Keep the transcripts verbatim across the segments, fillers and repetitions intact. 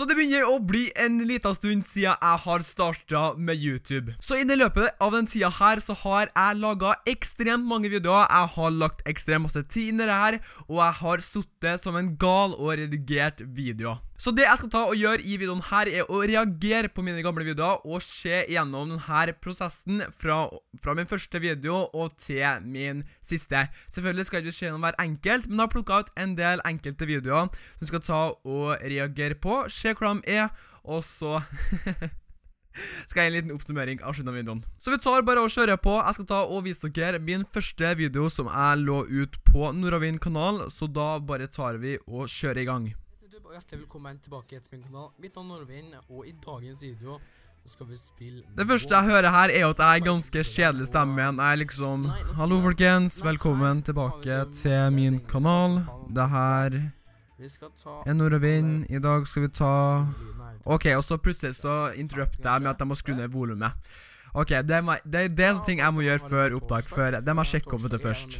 Så det begynner å bli en liten stund siden jeg har startet med YouTube. Så i det løpet av den tiden her så har jeg laget ekstremt mange videoer. Jeg har lagt ekstremt masse tid inn i det her, og jeg har suttet som en gal og redigert videoer. Så det jeg skal ta og gjøre i videoen her er å reagere på mine gamle videoer og se gjennom denne prosessen fra, fra min første video og til min siste. Selvfølgelig skal det ikke skje gjennom hver enkelt, men jeg har plukket ut en del enkelte videoer som skal ta og reagere på, se hvordan de er, og så skal jeg en liten oppsummering av slutten av videoen. Så vi tar bare og kjører på. Jeg skal ta og vise dere min første video som jeg lå ut på Nordavind-kanal, så da bare tar vi og kjører i gang. Og hjertelig velkommen tilbake til min kanal. Mitt navn er Nordavind, og i dagens video skal vi spille... Det første jeg hører her er at jeg er ganske kjedelig stemmen. Jeg er liksom, hallo folkens, velkommen tilbake til min kanal. Det her er Nordavind, i dag skal vi ta... Ok, og så plutselig så interrupter jeg med at jeg må skru ned volumet. Ok, det er sånne ting jeg må gjøre før opptak, før det må jeg sjekke opp det først.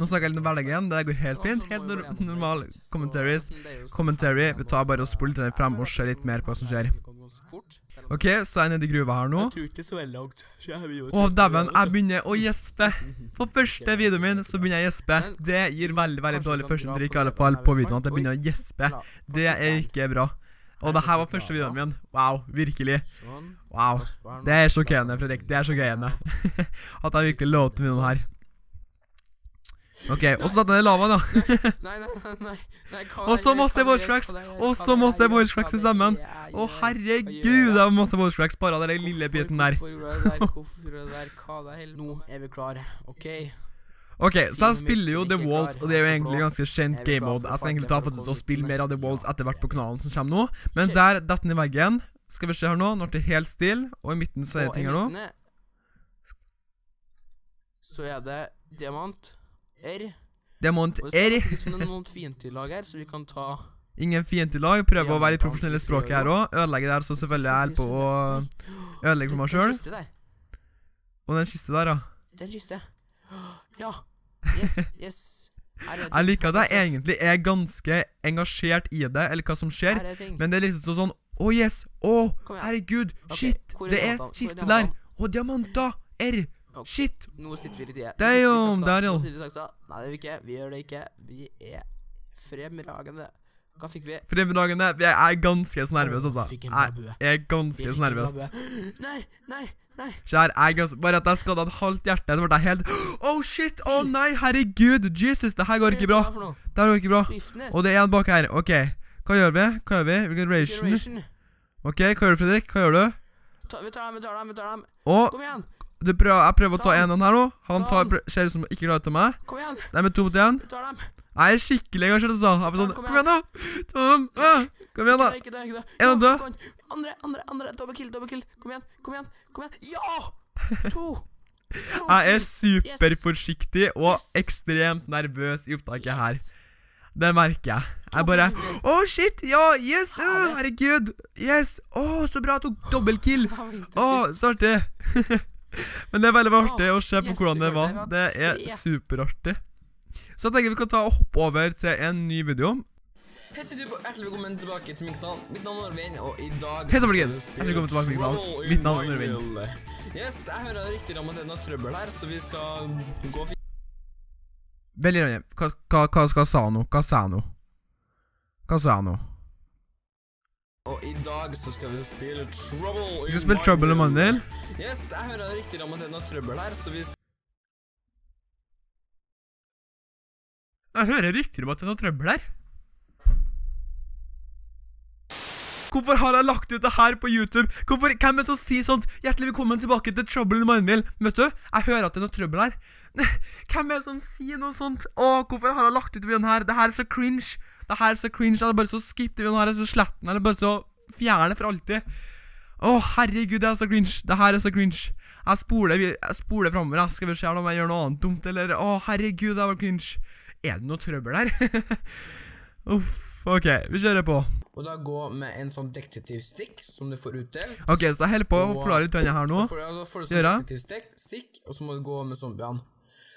Nå snakker jeg litt om hverdagen, det går helt fint, helt normal commentaries. Commentary, vi tar bare og spoler til den frem og ser litt mer på hva som skjer. Ok, så er jeg nede i gruva her nå. Åh, dæven, jeg begynner å gjespe. På første videoen min så begynner jeg å gjespe. Det gir veldig, veldig dårlig førsteinntrykk, i alle fall på videoen at jeg begynner å gjespe. Det er ikke bra. Og det her var første videoen min. Wow, virkelig. Wow, det er sjokkerende, Fredrik. Det er sjokkerende. At jeg virkelig låter videoen her. Ok, og så tatt jeg ned lavaen da. Nei, nei, nei. Og så masse voice cracks. Og så masse voice cracks i stemmen. Å herregud, det var masse voice cracks. Bare av den lille biten der. Nå er vi klare, ok. Ok, så jeg spiller jo The Walls, og det er jo egentlig ganske kjent game mode. Jeg skal egentlig ta for å spille mer av The Walls etter hvert på kanalen som kommer nå. Men der, dette ned i veggen. Skal vi se her nå, når det er helt still, og i midten så er det ting her nå. Så er det Diamant R. Diamant R. Og så er det noen fientillag her, så vi kan ta... Ingen fientillag, prøve å være litt profesjonelle språket her også. Ødelegge der, så selvfølgelig er jeg på å ødelegge for meg selv. Og den kiste der da. Den kiste. Ja. Yes, yes. Jeg liker at jeg egentlig er ganske engasjert i det, eller hva som skjer. Men det er liksom sånn, åh yes, åh, herregud, shit, det er kiste der. Åh, diamanter, R, shit. Nå sitter vi litt i det. Damn, der jo. Nå sitter vi saksa. Nei, det gjør vi ikke, vi gjør det ikke. Vi er fremragende. Hva fikk vi? Fremragende, jeg er ganske nervøs altså. Jeg er ganske nervøs. Nei, nei. Kjær, jeg, bare at jeg skadde et halvt hjerte, det ble jeg helt, oh shit, oh nei, herregud, Jesus, det her går ikke bra, det her går ikke bra, og det er en bak her, ok, hva gjør vi, hva gjør vi, hvilken ration, ok, hva gjør du Fredrik, hva gjør du, vi tar dem, vi tar dem, vi tar dem, kom igjen, jeg prøver å ta en av den her nå, han ser ut som ikke glad til meg, kom igjen, det er med to mot en, vi tar dem, jeg er skikkelig engasjert, altså. Jeg er sånn, kom igjen da! Tom, kom igjen da! En og død! Andre, andre, andre! Double kill, double kill! Kom igjen, kom igjen, kom igjen! Ja! To! Jeg er super forsiktig og ekstremt nervøs i opptaket her. Det merker jeg. Jeg bare, åh shit, ja, yes, herregud! Yes, åh, så bra, jeg tok double kill! Åh, så artig! Men det er veldig artig å se på hvordan det var. Det er superartig. Så jeg tenker vi kan ta og hoppe over til en ny video. Hei til du, hjertelig velkommen tilbake til min kanal. Mitt navn er Nordavind, og i dag... Hei til folkens, hjertelig velkommen tilbake til min kanal. Mitt navn er Nordavind. Yes, jeg hører riktig om at det er noe trøbbel her, så vi skal gå og... Veldig rønne, hva skal jeg sa nå? Hva sa jeg nå? Hva sa jeg nå? Og i dag så skal vi spille Trouble... Vi skal spille Trouble om mandel. Yes, jeg hører riktig om at det er noe trøbbel her, så vi skal... Jeg hører rykter om at det er noe trøbbel her. Hvorfor har jeg lagt ut det her på YouTube? Hvorfor kan jeg så si sånt? Hjertelig velkommen tilbake til Trouble in Mindmill. Vet du, jeg hører at det er noe trøbbel her. Hvem er det som sier noe sånt? Åh, hvorfor har jeg lagt ut videoen her? Det her er så cringe. Det her er så cringe. Jeg bare så skippet videoen her, jeg så slett den, eller bare så fjerne for alltid. Åh, herregud, det er så cringe. Det her er så cringe. Jeg spoler, jeg spoler fremover, jeg skal vi se om jeg gjør noe annet dumt, eller... Åh, herregud, det var cringe. Er det noe trøbbel der? Uff, ok, vi kjører på. Og da gå med en sånn detektivstikk som du får utdelt. Ok, så jeg holder på å forklare litt denne her nå. Da får du sånn detektivstikk, og så må du gå med zombien.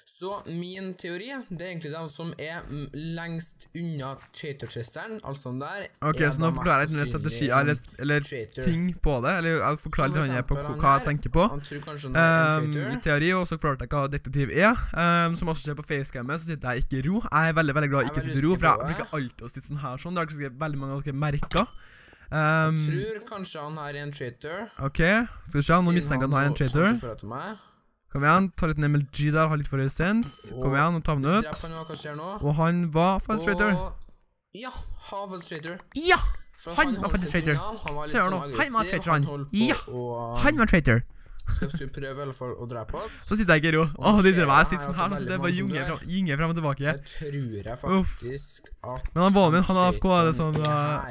Så min teori, det er egentlig de som er lengst unna traitor-tristeren, altså den der. Ok, så nå forklarer jeg litt mer strategi, eller, eller ting på det, eller jeg forklarer litt mer på hva jeg tenker på. Han tror kanskje han er en traitor. Teori, og så forklarte jeg hva detektiv er, um, som også skjer på facecammen, så sitter jeg ikke i ro. Jeg er veldig, veldig glad jeg ikke sitter i ro, for jeg bruker alltid å sitte sånn her sånn, det har ikke veldig mange av dere merket. Um, jeg tror kanskje han her er en traitor. Ok, skal vi se, nå mistenker han her en traitor. Kom igjen, ta litt Nemel G der, ha litt for resens. Kom igjen, og ta den ut. Og han var faktisk traitor. Ja, han var faktisk traitor. Ja, han var faktisk traitor. Se her nå, han var traitor han. Ja, han var traitor. Skal vi prøve i alle fall å drepe oss? Så sitter jeg ikke i ro. Åh, det er meg, jeg sitter sånn her, så det er bare gynger frem og tilbake. Det tror jeg faktisk at... Men han var min, han A F K, det som var...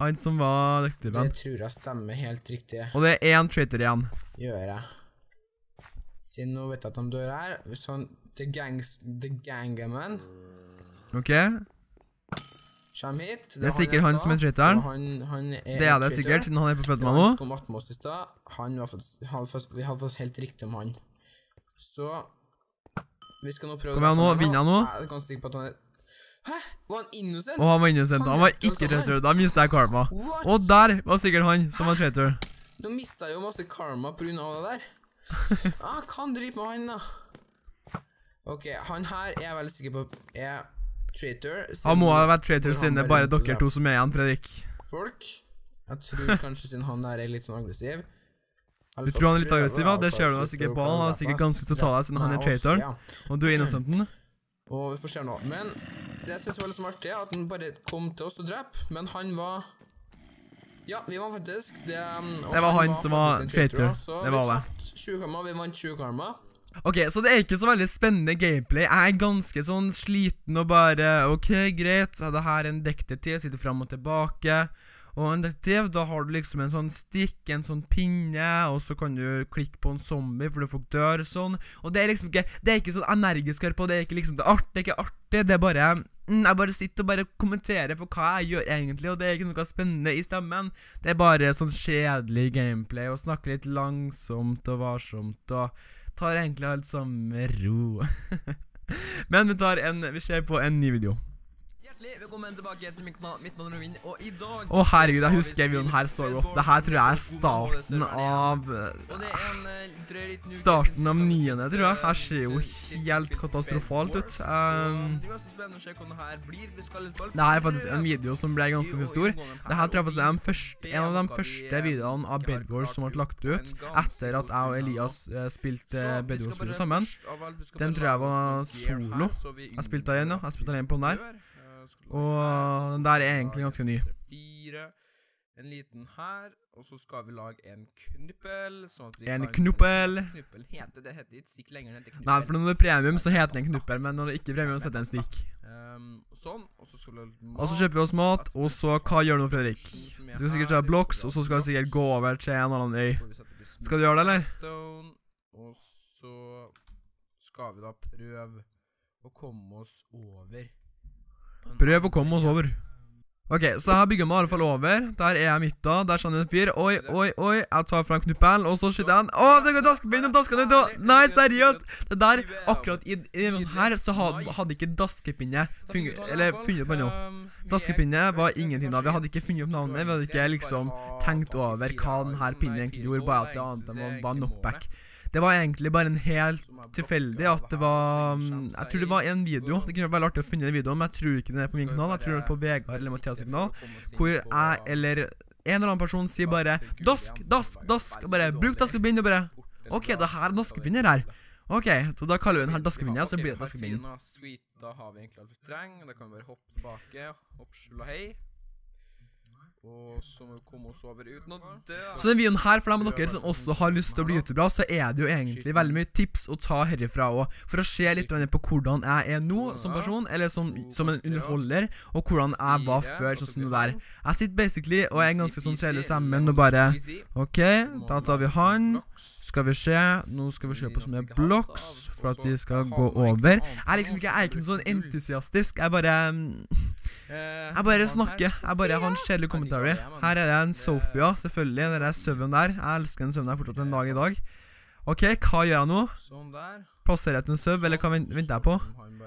Han som var detektiven. Det tror jeg stemmer helt riktig. Og det er en traitor igjen. Gjør jeg. Siden nå vet jeg at han dør her. Hvis han... The gangs... The gangaman. Ok. Kjem hit. Det er sikkert han som er traitoren. Det er det sikkert, siden han er på følt med nå. Han kom atten med oss i sted. Han var faktisk... Vi hadde fått helt riktig om han. Så... Vi skal nå prøve... Kom igjen nå, vinner jeg nå? Jeg er ganske sikker på at han er... Hæ? Var han innocent? Åh, han var innocent, han var ikke traitor, da mistet jeg karma. Og der var sikkert han som var traitor. Nå mistet jeg jo masse karma på grunn av det der. Ah, kan drive med han da. Ok, han her er jeg veldig sikker på er traitor. Han må ha vært traitor siden det er bare dere to som er igjen, Fredrik. Folk? Jeg tror kanskje siden han der er litt sånn aggressiv. Du tror han er litt aggressiv, ja? Det ser du da sikkert på han, han er sikkert ganske til å ta deg siden han er traitoren. Og du er innocenten. Og vi får se nå, men det jeg synes var litt smart er at han bare kom til oss og drep, men han var... Ja, vi var faktisk... Det, det var han som var traitor, det var det. Så vi vant tjue karma, vi vant tjue karma. Ok, så det er ikke så veldig spennende gameplay, jeg er ganske sånn sliten og bare, ok, greit, det her er en detektiv, sitter frem og tilbake. Og en detektiv, da har du liksom en sånn stikk, en sånn pinne, og så kan du klikke på en zombie for du folk dør og sånn. Og det er liksom ikke, det er ikke sånn energisk her på, det er ikke liksom det er artig, det er ikke artig, det er bare, mm, jeg bare sitter og bare kommenterer for hva jeg gjør egentlig, og det er ikke noe spennende i stemmen. Det er bare sånn kjedelig gameplay, og snakke litt langsomt og varsomt, og tar egentlig alt sammen med ro. Men vi tar en, vi ser på en ny video. Velkommen tilbake til mitt mann Nordavind, og i dag... Åh herregud, jeg husker videoen her så godt. Dette tror jeg er starten av... Starten av niende, tror jeg. Her ser jo helt katastrofalt ut. Dette er faktisk en video som ble ganske stor. Dette tror jeg faktisk er en, første, en av de første videoene av Bedwars som ble lagt ut etter at jeg og Elias spilte Bedwars-spillet sammen. Den tror jeg var solo. Jeg spilte den igjen, jeg spilte den igjen på den der. Og den der er egentlig ganske ny. En liten her, og så skal vi lage en knuppel. En knuppel. Knuppel heter det, heter ikke stikk lenger, den heter knuppel. Nei, for når det er premium så heter den knuppel, men når det ikke er premium så heter den stikk. Sånn, og så skal vi lage mat. Og så kjøper vi oss mat, og så hva gjør du nå, Fredrik? Du skal sikkert kjøpe blocks, og så skal vi sikkert gå over til en annen øy. Skal du gjøre det, eller? Og så skal vi da prøve å komme oss over. Prøv å komme oss over. Ok, så her bygger vi i alle fall over. Der er jeg midt da, der skjønner jeg en fyr. Oi, oi, oi, jeg tar fra en knuppel. Og så skyter han. Åh, det går daskebind om daskene. Nei, seriøst. Det der, akkurat i den her, så hadde ikke daskepinnet funnet på noe. Daskepinnet var ingenting da. Vi hadde ikke funnet opp navnet. Vi hadde ikke liksom tenkt over hva denne pinnen egentlig gjorde. Bare at det annet enn var knockback. Det var egentlig bare en helt tilfeldig at det var, jeg tror det var en video, det kunne være artig å finne en video, men jeg tror ikke den er på min kanal, jeg tror det er på Vegard eller Mathias kanal, hvor jeg eller en eller annen person sier bare, dask, dask, dask, og bare bruk daskebind og bare, ok, det her er daskebinner her, ok, så da kaller vi den her daskebinner, så blir det daskebind. Da har vi egentlig alt vi trenger, da kan vi bare hoppe tilbake, hopp, skjul og hei. Og så må vi komme oss over uten å dø. Så den videoen her, for dem av dere som også har lyst til å bli YouTuber, så er det jo egentlig veldig mye tips å ta herifra også, for å se litt på hvordan jeg er nå som person, eller som, som en underholder, og hvordan jeg var før, sånn som det der. Jeg sitter basically, og jeg er ganske sånn kjedelig sammen, og bare, ok, da tar vi han, skal vi se, nå skal vi kjøpe oss med blocks, for at vi skal gå over. Jeg er liksom ikke, jeg er ikke sånn entusiastisk, jeg bare... Jeg bare snakker, jeg bare har en kjedelig kommentary. Her er det en Sofia, selvfølgelig, det er søvn der. Jeg elsker en søvn der fortsatt en dag i dag. Ok, hva gjør jeg nå? Sånn der. Plasserer jeg til en sub, eller kan vente jeg på?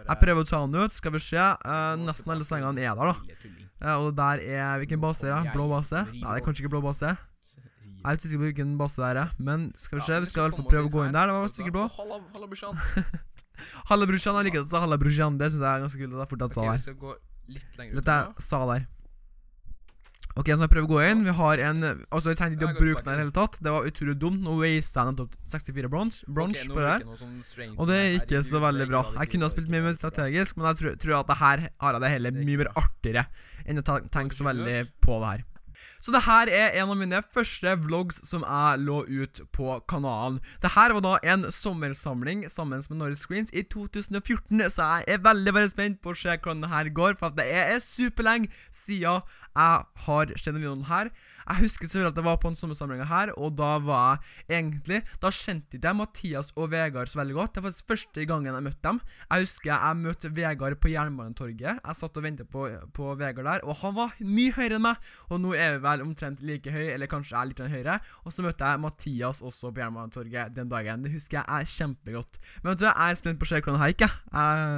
Jeg prøver å ta han ut, skal vi se. Uh, nesten alle slengene er der da. Uh, og der er, hvilken base er det? Blå base? Nei, det er kanskje ikke blå base. Jeg vet ikke hvilken base der er, men skal vi se, vi skal i hvert fall prøve å gå inn der. Det var sikkert blå. Halla brorsan. Halla brorsan, jeg liker at jeg sa halla brorsan, det synes jeg er ganske kult at jeg fortsatt sa der. Ok, vi skal gå litt lenger ut. Dette jeg sa der. Ok, så jeg prøver å gå inn. Vi har en... Altså, jeg tenkte ikke å bruke den her hele tatt. Det var utrolig dumt. Nå waste jeg den topp sekstifire bronze på det her. Og det gikk ikke så veldig bra. Jeg kunne ha spilt mye mer strategisk, men jeg tror at det her har jeg det hele mye mer artigere enn å tenke så veldig på det her. Så det her er en av mine første vlogs som jeg lå ut på kanalen. Det her var da en sommersamling sammen med Nordic Screens i to tusen og fjorten, så jeg er veldig veldig spent på å se hvordan det her går, for at det er superlenge siden jeg har sett denne videoen her. Jeg husker selvfølgelig at jeg var på en sommersamling her, og da var jeg egentlig, da kjente jeg Mathias og Vegard så veldig godt. Det var faktisk første gangen jeg møtte dem. Jeg husker jeg møtte Vegard på Bjørnvallentorget. Jeg satt og ventet på, på Vegard der, og han var mye høyere enn meg, og nå er vi vel omtrent like høy, eller kanskje jeg er litt høyere. Og så møtte jeg Mathias også på Bjørnvallentorget den dagen. Det husker jeg er kjempegodt. Men vet du, jeg er spent på å se hvordan det her gikk. Jeg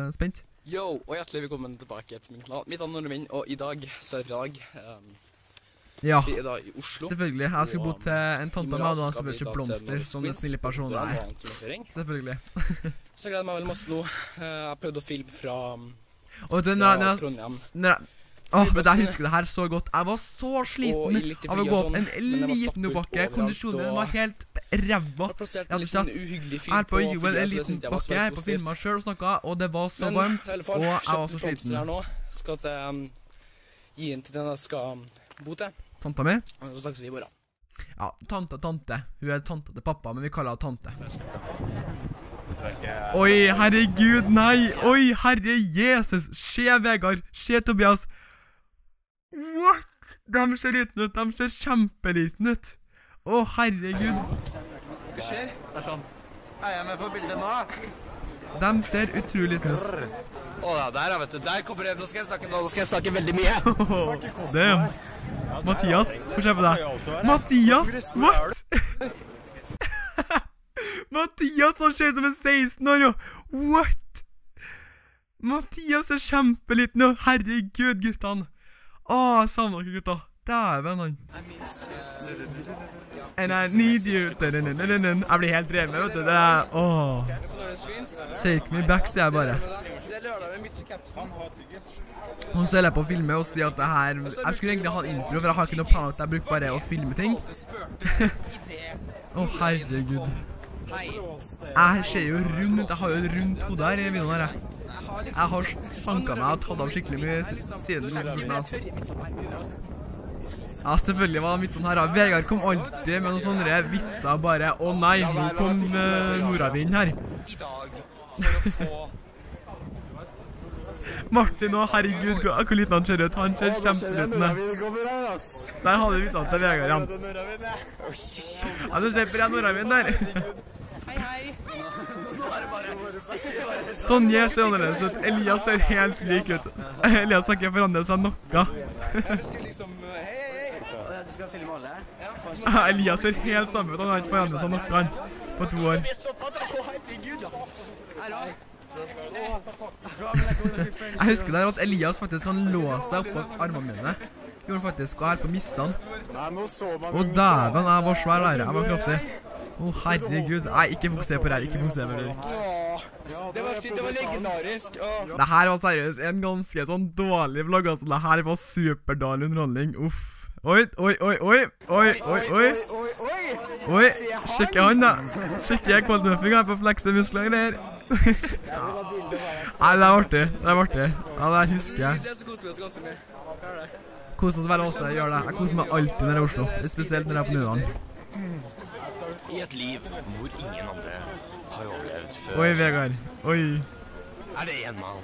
er spent. Yo, og hjertelig velkommen tilbake til min kanal. Mitt navn er Nordavind, og i dag, så er det fredag. Um Ja, selvfølgelig. Jeg skulle bo til en tante med, og da skulle jeg ikke blomster som den snille personen er. Selvfølgelig. Så gleder jeg meg veldig masse nå. Jeg prøvde å filme fra Trondheim. Åh, men jeg husker det her så godt. Jeg var så sliten av å gå opp en liten bakke. Kondisjonen var helt ræva. Jeg hadde sett her på jorden en liten bakke. Jeg på filmen selv og snakket, og det var så varmt. Og jeg var så sliten. Skal jeg gi inn til den jeg skal... Bote. Tanta mi. Så snakkes vi i morgen. Ja, tante, tante. Hun er tante til pappa, men vi kaller henne tante. Oi, herregud, nei. Oi, herre Jesus. Se Vegard, se Tobias. What? De ser liten ut, de ser kjempeliten ut. Å, herregud. Hva skjer? Det er sånn. Jeg er med på bildet nå. De ser utrolig liten ut. Åh, der ja, vet du. Der kommer jeg. Nå skal jeg snakke, nå skal jeg snakke veldig mye. Damn. Mathias, få se på deg. Mathias, what? Mathias, han ser som en seksten år, jo. What? Mathias er kjempeliten, jo. Herregud, guttene. Åh, jeg savner dere, gutta. Dæven, han. And I need you. Jeg blir helt drevet, vet du. Det er, åh. Take me back, sier jeg bare. Nå så jeg på å filme og si at det her... Jeg skulle egentlig ha en intro, for jeg har ikke noe plan at jeg bruker bare å filme ting. Åh, herregud. Jeg ser jo rundt, jeg har jo rundt hodet her i videoen her, jeg. Jeg har sjanket meg og tatt av skikkelig mye siden videoen, altså. Ja, selvfølgelig var det mitt sånn her, da. Vegard kom alltid med noen sånne vitser bare. Å nei, nå kom Nordavind her. Martin, å herregud, hvor liten han ser ut. Han ser kjempelutende. Der hadde vi satt til Vegard, ja. Ja, nå slipper jeg Nordavind der. Hei, hei. Tonje ser annerledes ut. Elias ser helt lik ut. Elias har ikke forandret seg noe. Jeg husker liksom, hei, hei. Du skal filme alle? Ja, Elias ser helt samme ut, han har ikke forandret seg nok annet på to år. Jeg husker der at Elias faktisk kan låse seg opp på armene mine. Gjorde han faktisk her på mistan. Å dæven, jeg var svær lærer, jeg var kraftig. Å herregud, nei, ikke fokusere på det her, ikke fokusere på det her. Det var skitt, det var legendarisk. Det her var seriøst en ganske sånn dårlig vlogg, altså. Det her var superdårlig underholdning, uff. Oi, oi, oi, oi, oi, oi, oi, oi, oi, oi, sjekker han da, sjekker jeg kvalitmuffing her på flekse muskler her. Nei, det er artig, det er artig, ja, det husker jeg. Koser oss veldig også, jeg gjør det, jeg koser meg alltid når jeg er i Oslo, spesielt når jeg er på Nudan. I et liv hvor ingen andre har overlevd før. Oi, Vegard, oi. Er det en mann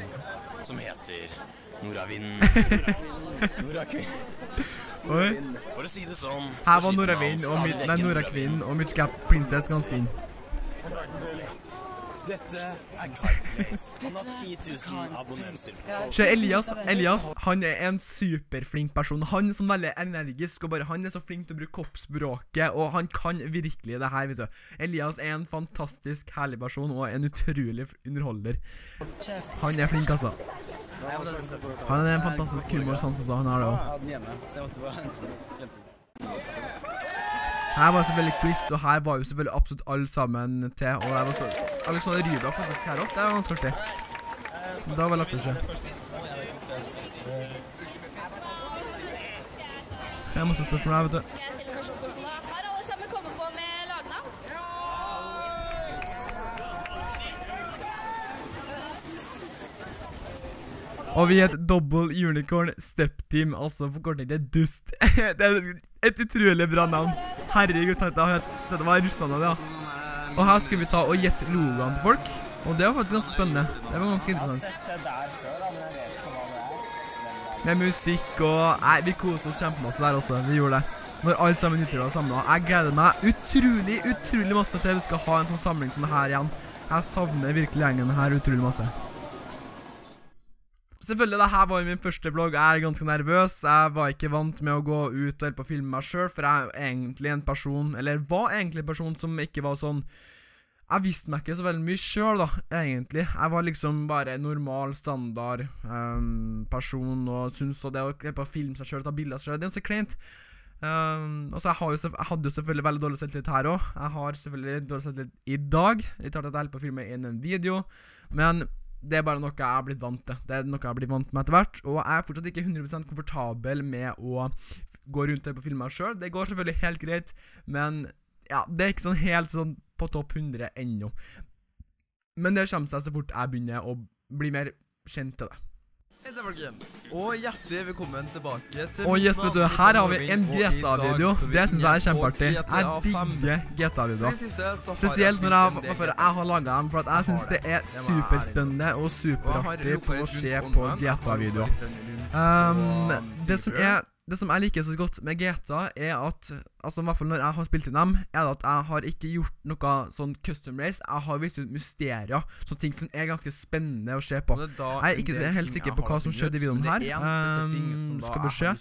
som heter Nordavind? Nordavind. Oi. For å si det sånn. Her var Nordavind og Midtland Nordakvinnen og Midtskap Princess ganske inn. Dette er Carplace. Han har ti tusen abonnenter. Se, Elias, Elias, han er en superflink person. Han er sånn veldig energisk, og bare han er så flink til å bruke kroppsspråket, og han kan virkelig det her, vet du. Elias er en fantastisk herlig person, og en utrolig underholder. Han er flink, altså. Han er en fantastisk humorsans, altså. Han har det også. Her var selvfølgelig quiz, og her var jo selvfølgelig absolutt alle sammen til, og der var så Alexander Rydal faktisk her opp, det var ganske artig. Da var lagt det ikke. Det er masse spørsmål her, vet du. Jeg stiller første spørsmål da. Har alle sammen kommet på med lagnavn? Og vi heter Double Unicorn Step Team, altså forkortning til dust. Det er et utrolig bra navn. Herregud, dette var Russland, ja. Og her skulle vi ta og gjette logoen til folk. Og det var faktisk ganske spennende. Det var ganske interessant. Med musikk og... Nei, vi koste oss kjempemasse der også. Vi gjorde det. Når alt sammen nytter og samlet. Jeg gleder meg utrolig, utrolig masse til vi skal ha en sånn samling som det her igjen. Jeg savner virkelig gjengen her utrolig masse. Selvfølgelig, det her var min første vlogg, jeg er ganske nervøs, jeg var ikke vant med å gå ut og hjelpe å filme meg selv, for jeg er egentlig en person, eller var egentlig en person som ikke var sånn, jeg visste meg ikke så veldig mye selv da, egentlig, jeg var liksom bare en normal, standard um, person, og syntes at det å hjelpe å filme seg selv, ta bilder seg selv, det er så kleint. Um, og så jeg, har jo, jeg hadde jo selvfølgelig veldig dårlig selvtillit her også, jeg har selvfølgelig dårlig selvtillit i dag, litt hardt at jeg hjelper å filme inn en video, men... Det er bare noe jeg har blitt vant til, det er noe jeg har blitt vant med etter hvert, og jeg er fortsatt ikke hundre prosent komfortabel med å gå rundt her på filmen selv. Det går selvfølgelig helt greit, men ja, det er ikke sånn helt sånn på topp hundre ennå. Men det kommer seg så fort jeg begynner å bli mer kjent til det. Hei folkens, og hjertelig velkommen tilbake til... Åh, yes, vet du, her har vi en G T A-video, det synes jeg er kjempeartig. Jeg digger G T A-videoer. Spesielt når jeg, for jeg har laget dem, for jeg synes det er superspennende og superartig å se på G T A-videoer. Det som er... Det som jeg liker så godt med G T A er at, altså i hvert fall når jeg har spilt inn dem, er at jeg har ikke gjort noe sånn custom race, jeg har vist ut mysterier, sånne ting som er ganske spennende å se på. Jeg er ikke helt sikker på hva som skjedde i videoen her, um, skal vi se.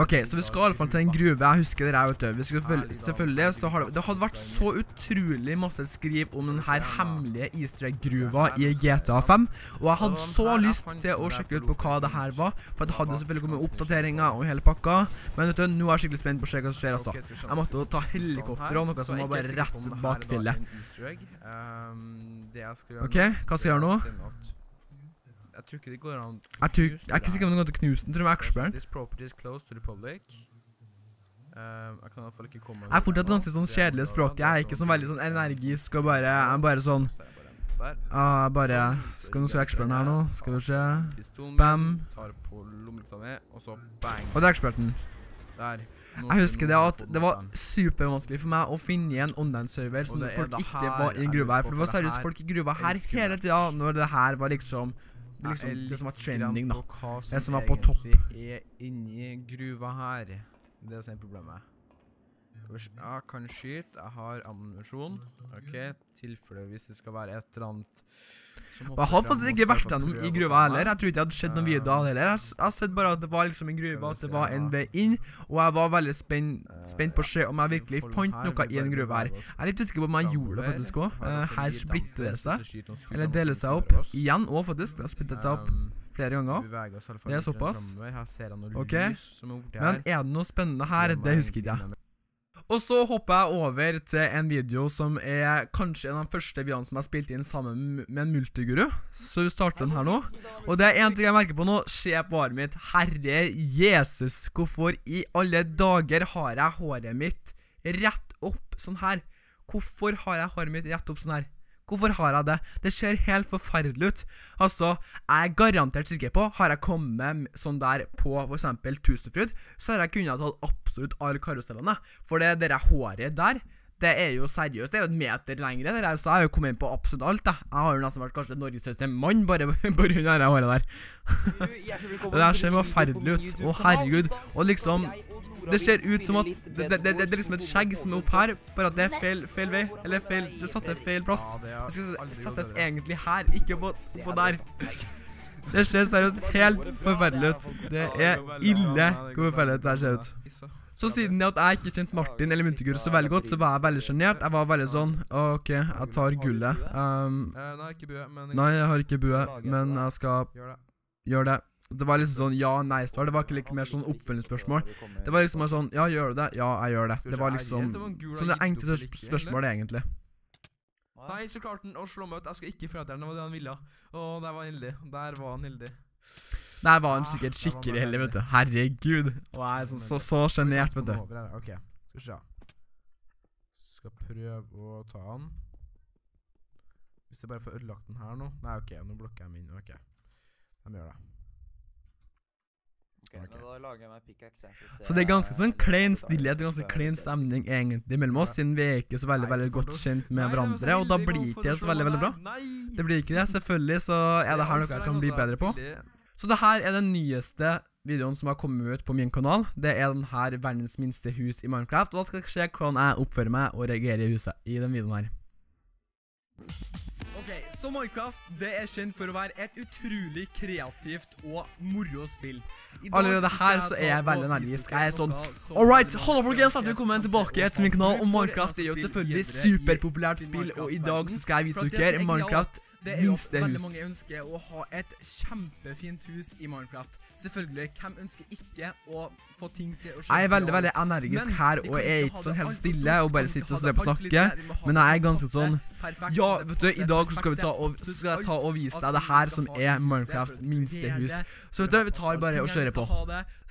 Ok, så vi skal i alle fall til en gruve, jeg husker det her, vet du. Vi skal selvfølgelig, så har det, det hadde vært så utrolig masse skriv om denne hemmelige Easter-gruva i G T A fem, og jeg hadde så lyst til å sjekke ut på hva det her var, for det hadde selvfølgelig kommet oppdateringer og hele pakka, men vet du, nå er jeg skikkelig spent på å se hva som skjer, altså. Jeg måtte jo ta helikopter og noe som var bare rett bak fillet. Ok, hva skal jeg gjøre nå? Jeg tror ikke det går an å knuse det. Jeg er ikke sikker om det går an å knuse den, tror jeg er ekspert. This property is closed to the public. Jeg er fortsatt ganske sånn kjedelig språk, jeg er ikke sånn veldig sånn energisk og bare, jeg er bare sånn. Ja, bare, skal vi nå se eksperten her nå, skal vi se, bam. Og det er eksperten. Jeg husker det at det var supervanskelig for meg å finne en online-server som folk ikke var i gruva her, for det var seriøst folk i gruva her hele tiden når det her var liksom, det som var trending da, det som var på topp. Jeg er inni gruva her, det er sånn problemet. Jeg kan skyte, jeg har ammunisjon. Ok, tilfelle hvis det skal være et eller annet. Og jeg har faktisk ikke vært gjennom i gruva heller. Jeg tror ikke jeg hadde skjedd noen videoer heller. Jeg har sett bare at det var liksom en gruva, at det var en vei inn. Og jeg var veldig spent på å se om jeg virkelig fant noe i en gruva her. Jeg er litt usikker på om jeg gjorde det faktisk også. Her splitter det seg, eller deler seg opp igjen også faktisk. Det har splittet seg opp flere ganger. Det er såpass. Ok, men er det noe spennende her? Det husker ikke jeg. Og så hopper jeg over til en video som er kanskje en av de første videoene som jeg har spilt inn sammen med en multiguru. Så vi starter den her nå. Og det er en ting jeg merker på nå, se på håret mitt. Herre Jesus, hvorfor i alle dager har jeg håret mitt rett opp sånn her? Hvorfor har jeg håret mitt rett opp sånn her? Hvorfor har jeg det? Det ser helt forferdelig ut. Altså, jeg er garantert sikker på, har jeg kommet sånn der på for eksempel Tusenfryd, så har jeg kunnet tatt absolutt alle karusellene. For det der håret der, det er jo seriøst, det er jo et meter lengre der, så jeg har jo kommet inn på absolutt alt da. Jeg har jo nesten vært kanskje Nordic Screens mann, bare på grunn av det håret der. Det der ser forferdelig ut, og herregud, og liksom... det ser ut som at det, det, det, det er liksom et skjegg som er opp her, bare at det er feil, feil vei, eller feil, det satt en feil plass. Det sattes egentlig her, ikke på, på der. Det ser seriøst helt forferdelig ut. Det er ille hvor forferdelig det her ser ut. Så siden at jeg ikke kjente Martin eller Muntegur så veldig godt, så var jeg veldig sjenert. Jeg var veldig sånn, ok, jeg tar gullet. Um, nei, jeg har ikke bue, men jeg skal gjøre det. Det var liksom sånn, ja, nei, svar. Det var ikke like mer sånn oppfølgingsspørsmål. Det var liksom sånn, ja, gjør du det? Ja, jeg gjør det. Det var liksom sånn det enkelte spørsmålet egentlig. Nei, så klarte han å slå meg ut. Jeg skal ikke fratre den, det var det han ville. Åh, der var han heldig. Der var han heldig. Der var han sikkert skikkelig heldig, vet du. Herregud. Åh, jeg er sånn så, så sjenert, vet du. Ok, skal vi se. Skal prøve å ta han. Hvis jeg bare får ødelagt den her nå. Nei, ok, nå blokker jeg min, ok. De gjør det. Så det er ganske sånn klein stillhet, ganske klein stemning egentlig mellom oss, siden vi er ikke så veldig, veldig godt kjent med hverandre, og da blir ikke det så veldig, veldig bra. Det blir ikke det, selvfølgelig, så er det her noe jeg kan bli bedre på. Så det her er den nyeste videoen som har kommet ut på min kanal. Det er den her verdens minste hus i Minecraft, og da skal jeg se hvordan jeg oppfører meg og reagerer i huset i den videoen her. Ok, så Minecraft, det er kjent for å være et utrolig kreativt og moro spill. Allerede her så er jeg veldig nervisk. Jeg er sånn, alright, hallo folkens, hjertelig velkommen tilbake til min kanal om Minecraft. Det er jo et selvfølgelig superpopulært spill, og i dag så skal jeg vise dere Minecraft minste hus. Veldig mange ønsker å ha et kjempefint hus i Minecraft. Selvfølgelig, hvem ønsker ikke å få ting til å skje? Jeg er veldig, veldig energisk her, og jeg er ikke sånn helt stille og bare sitter og ser på snakke. Men jeg er ganske sånn, ja, vet du, i dag skal jeg ta og vise deg det her som er Minecraft minste hus. Så vet du, vi tar bare og kjører på.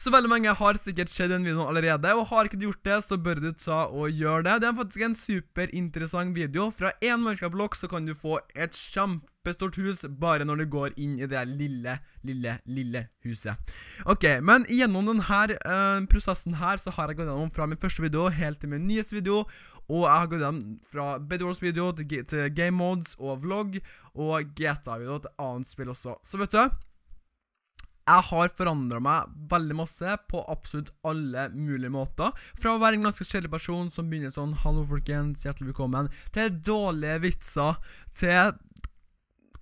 Så veldig mange har sikkert sett den videoen allerede, og har ikke gjort det, så bør du ta og gjøre det. Det er faktisk en superinteressant video. Fra en Minecraft-blokk så kan du få et kjempe bestort hus, bare når du går inn i det lille, lille, lille huset. Ok, men gjennom denne uh, prosessen her, så har jeg gått gjennom fra min første video, helt til min nyeste video, og jeg har gått gjennom fra Bedwars video til, til game modes og vlog, og G T A video til annet spill også. Så vet du, jeg har forandret meg veldig masse på absolutt alle mulige måter. Fra å være en ganske kjedelig person som begynner sånn, hallo folkens, hjertelig velkommen, til dårlige vitser, til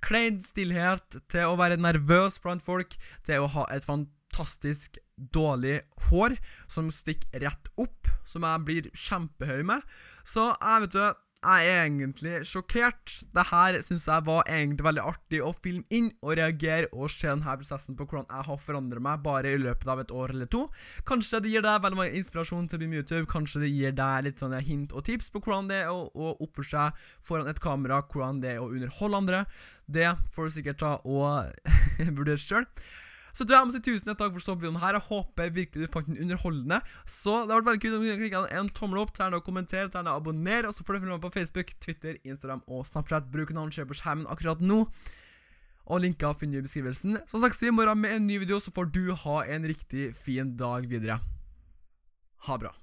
klein stillhet, til å være nervøs blant folk, til å ha et fantastisk dårlig hår som stikker rett opp, som jeg blir kjempehøy med. Så jeg vet du, jeg er egentlig sjokkert. Dette synes jeg var egentlig veldig artig å filme inn og reagere og se denne prosessen på hvordan jeg har forandret meg bare i løpet av et år eller to. Kanskje det gir deg veldig mye inspirasjon til å bli med YouTube, kanskje det gir deg litt sånne hint og tips på hvordan det er å, å oppføre seg foran et kamera, hvordan det er å underholde andre. Det får du sikkert ta og vurdere selv. Så du, jeg må si tusen takk for å se på videoen her. Jeg håper virkelig du fant den underholdende. Så det har vært veldig kult om du klikker en tommel opp, terne og kommentere, terne og abonner, og så får du følge meg på Facebook, Twitter, Instagram og Snapchat. Bruk navnet skjer på skjermen akkurat nå, og linker finner du i beskrivelsen. Så snakkes vi i morgen med en ny video, så får du ha en riktig fin dag videre. Ha bra.